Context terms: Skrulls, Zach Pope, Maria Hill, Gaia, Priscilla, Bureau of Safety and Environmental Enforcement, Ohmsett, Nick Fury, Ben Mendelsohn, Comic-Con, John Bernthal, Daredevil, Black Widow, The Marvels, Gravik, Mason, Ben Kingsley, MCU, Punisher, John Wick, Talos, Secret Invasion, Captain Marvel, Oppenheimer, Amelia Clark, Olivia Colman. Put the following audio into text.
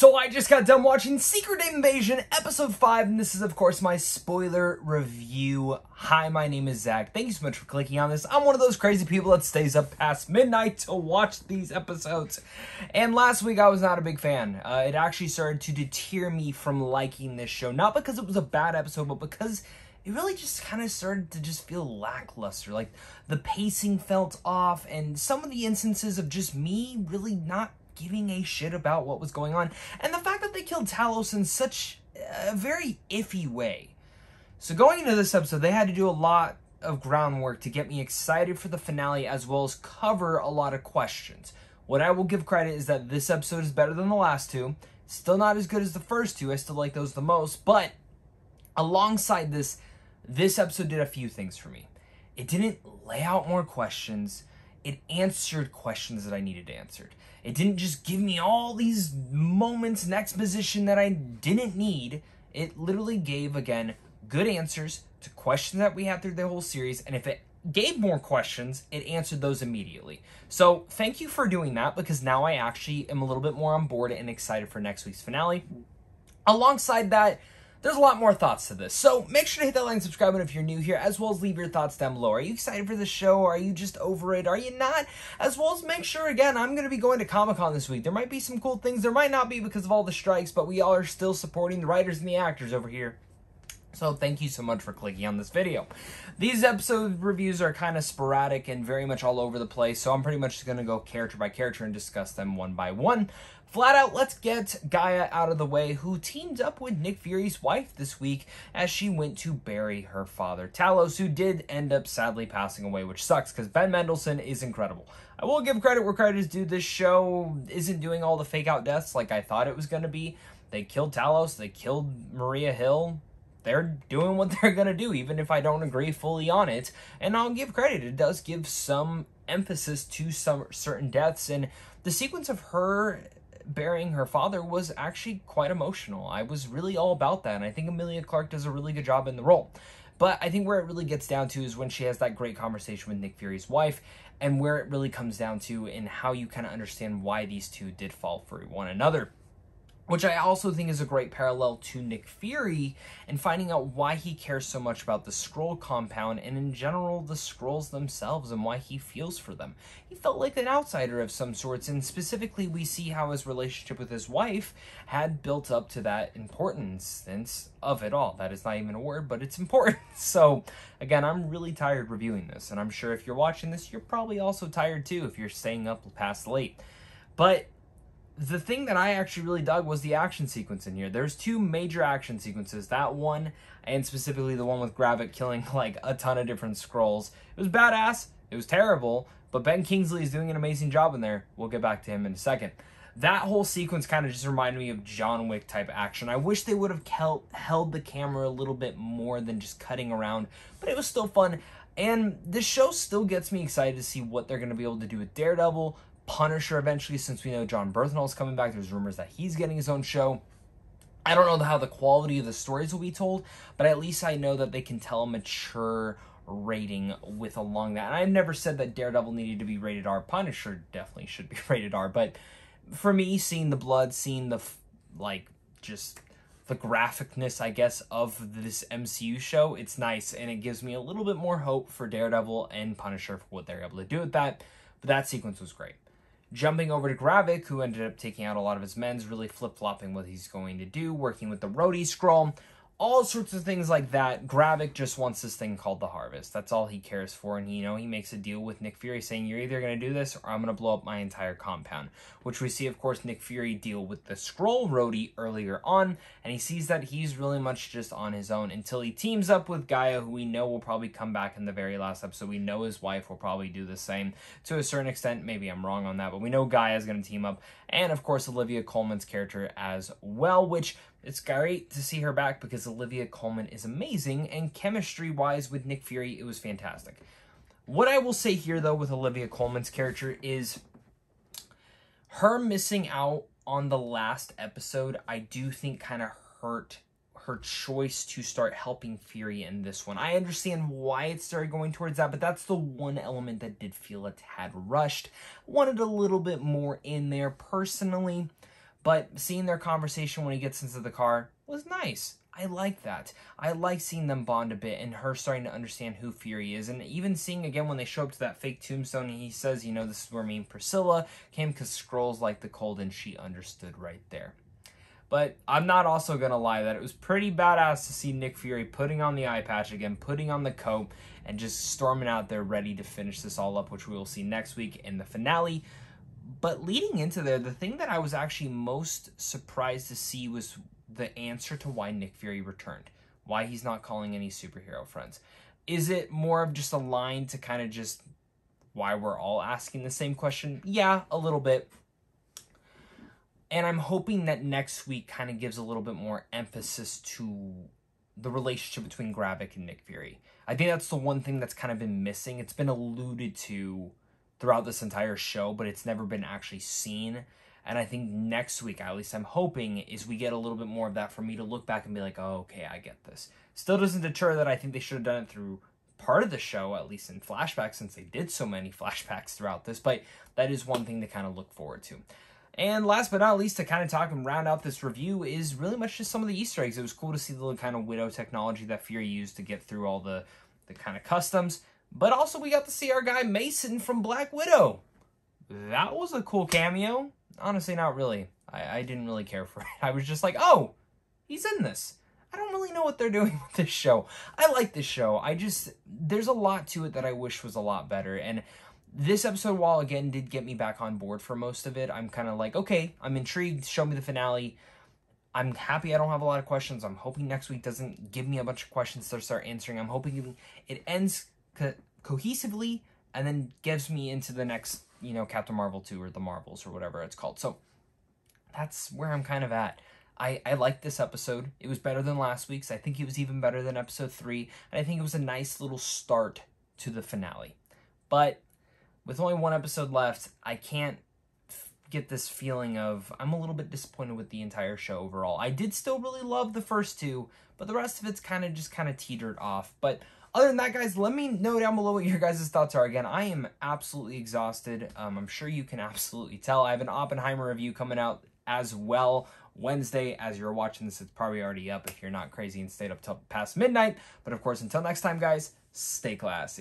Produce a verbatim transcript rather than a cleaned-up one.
So I just got done watching Secret Invasion Episode five, and this is, of course, my spoiler review. Hi, my name is Zach. Thank you so much for clicking on this. I'm one of those crazy people that stays up past midnight to watch these episodes. And last week, I was not a big fan. Uh, it actually started to deter me from liking this show. Not because it was a bad episode, but because it really just kind of started to just feel lackluster. Like, the pacing felt off, and some of the instances of just me really not giving a shit about what was going on, and the fact that they killed Talos in such a very iffy way. So going into this episode, they had to do a lot of groundwork to get me excited for the finale, as well as cover a lot of questions. What I will give credit is that this episode is better than the last two. Still not as good as the first two. I still like those the most, but alongside this, this episode did a few things for me. It didn't lay out more questions. It answered questions that I needed answered. It didn't just give me all these moments and exposition that I didn't need. It literally gave, again, good answers to questions that we had through the whole series. And if it gave more questions, it answered those immediately. So thank you for doing that, because now I actually am a little bit more on board and excited for next week's finale. Alongside that, there's a lot more thoughts to this, so make sure to hit that like and subscribe button if you're new here, as well as leave your thoughts down below. Are you excited for the show? Are you just over it? Are you not? As well as make sure, again, I'm going to be going to Comic-Con this week. There might be some cool things. There might not be because of all the strikes, but we all are still supporting the writers and the actors over here. So thank you so much for clicking on this video. These episode reviews are kind of sporadic and very much all over the place, so I'm pretty much just going to go character by character and discuss them one by one. Flat out, let's get Gaia out of the way, who teamed up with Nick Fury's wife this week as she went to bury her father, Talos, who did end up sadly passing away, which sucks because Ben Mendelsohn is incredible. I will give credit where credit is due. This show isn't doing all the fake-out deaths like I thought it was going to be. They killed Talos. They killed Maria Hill. They're doing what they're going to do, even if I don't agree fully on it. And I'll give credit. It does give some emphasis to some certain deaths. And the sequence of her burying her father was actually quite emotional. I was really all about that. And I think Amelia Clark does a really good job in the role. But I think where it really gets down to is when she has that great conversation with Nick Fury's wife. And where it really comes down to and how you kind of understand why these two did fall for one another. Which I also think is a great parallel to Nick Fury and finding out why he cares so much about the Skrull compound and in general the Skrulls themselves and why he feels for them. He felt like an outsider of some sorts, and specifically we see how his relationship with his wife had built up to that importance of it all. That is not even a word, but it's important. So again, I'm really tired reviewing this, and I'm sure if you're watching this, you're probably also tired too if you're staying up past late. But the thing that I actually really dug was the action sequence in here. There's two major action sequences, that one and specifically the one with Gravik killing like a ton of different Skrulls. It was badass, it was terrible, but Ben Kingsley is doing an amazing job in there. We'll get back to him in a second. That whole sequence kind of just reminded me of John Wick type action. I wish they would have held the camera a little bit more than just cutting around, but it was still fun. And this show still gets me excited to see what they're going to be able to do with Daredevil, Punisher eventually, since we know John Bernthal is coming back. There's rumors that he's getting his own show. I don't know how the quality of the stories will be told, but at least I know that they can tell a mature rating with along that. And I've never said that Daredevil needed to be rated R. Punisher definitely should be rated R. But for me, seeing the blood, seeing the, like, just the graphicness, I guess, of this M C U show, it's nice. And it gives me a little bit more hope for Daredevil and Punisher for what they're able to do with that. But that sequence was great. Jumping over to Gravik, who ended up taking out a lot of his men's, really flip-flopping what he's going to do, working with the roadie Skrull, all sorts of things like that. Gravik just wants this thing called the Harvest. That's all he cares for, and, you know, he makes a deal with Nick Fury saying, you're either going to do this or I'm going to blow up my entire compound, which we see, of course, Nick Fury deal with the Skrull roadie earlier on, and he sees that he's really much just on his own until he teams up with Gaia, who we know will probably come back in the very last episode. We know his wife will probably do the same to a certain extent. Maybe I'm wrong on that, but we know Gaia is going to team up, and, of course, Olivia Colman's character as well, which it's great to see her back because Olivia Colman is amazing, and chemistry-wise with Nick Fury, it was fantastic. What I will say here, though, with Olivia Colman's character is her missing out on the last episode, I do think kind of hurt her choice to start helping Fury in this one. I understand why it started going towards that, but that's the one element that did feel a tad rushed. Wanted a little bit more in there personally. But seeing their conversation when he gets into the car was nice. I like that. I like seeing them bond a bit and her starting to understand who Fury is. And even seeing again when they show up to that fake tombstone and he says, you know, this is where me and Priscilla came because Skrulls like the cold, and she understood right there. But I'm not also going to lie that it was pretty badass to see Nick Fury putting on the eye patch again, putting on the coat, and just storming out there ready to finish this all up, which we will see next week in the finale. But leading into there, the thing that I was actually most surprised to see was the answer to why Nick Fury returned, why he's not calling any superhero friends. Is it more of just a line to kind of just why we're all asking the same question? Yeah, a little bit. And I'm hoping that next week kind of gives a little bit more emphasis to the relationship between Gravik and Nick Fury. I think that's the one thing that's kind of been missing. It's been alluded to throughout this entire show, but it's never been actually seen. And I think next week, at least I'm hoping, is we get a little bit more of that for me to look back and be like, oh, okay, I get this. Still doesn't deter that I think they should have done it through part of the show, at least in flashbacks, since they did so many flashbacks throughout this. But that is one thing to kind of look forward to. And last but not least, to kind of talk and round out this review is really much just some of the Easter eggs. It was cool to see the kind of Widow technology that Fury used to get through all the, the kind of customs. But also we got to see our guy Mason from Black Widow. That was a cool cameo. Honestly, not really. I, I didn't really care for it. I was just like, oh, he's in this. I don't really know what they're doing with this show. I like this show. I just, there's a lot to it that I wish was a lot better. And this episode, while again, did get me back on board for most of it. I'm kind of like, okay, I'm intrigued. Show me the finale. I'm happy I don't have a lot of questions. I'm hoping next week doesn't give me a bunch of questions to start answering. I'm hoping it ends co cohesively and then gives me into the next, you know, Captain Marvel two or The Marvels or whatever it's called. So that's where I'm kind of at. I, I like this episode. It was better than last week's. I think it was even better than episode three. And I think it was a nice little start to the finale. But with only one episode left, I can't get this feeling of, I'm a little bit disappointed with the entire show overall. I did still really love the first two, but the rest of it's kind of just kind of teetered off. But other than that, guys, let me know down below what your guys' thoughts are. Again, I am absolutely exhausted. Um, I'm sure you can absolutely tell. I have an Oppenheimer review coming out as well Wednesday. As you're watching this, it's probably already up if you're not crazy and stayed up till past midnight. But of course, until next time, guys, stay classy.